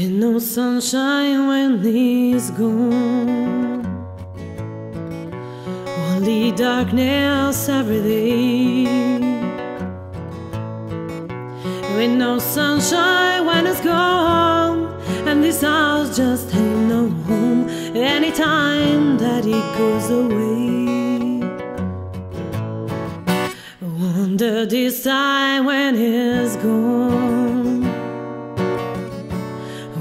Ain't no sunshine when he's gone, only darkness every day. Ain't no sunshine when it's gone, and this house just ain't no home anytime that it goes away. Wonder this time when he's gone,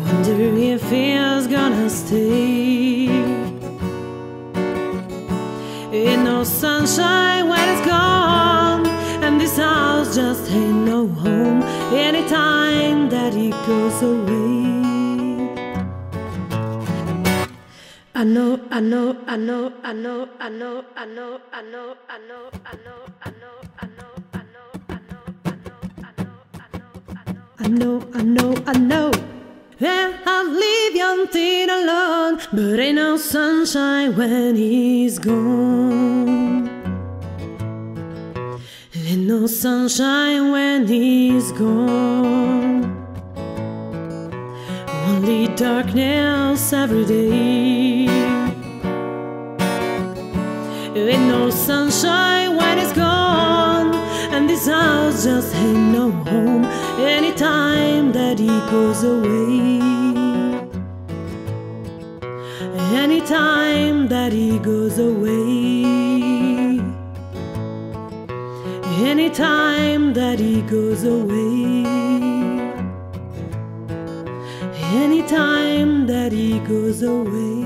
wonder if he's gonna stay. Ain't no sunshine when it's gone, and this house just ain't no home anytime that it goes away. I know, I know, I know, I know, I know, I know, I know, I know, I know, I know, I know, I know, I know, I know, I know, I know, I know, I know. And I'll leave your thing alone, but ain't no sunshine when he's gone. Ain't no sunshine when he's gone, only darkness every day. Ain't no sunshine when he's gone, and this house just ain't no home anytime that he goes away. Anytime that he goes away. Anytime that he goes away. Anytime that he goes away.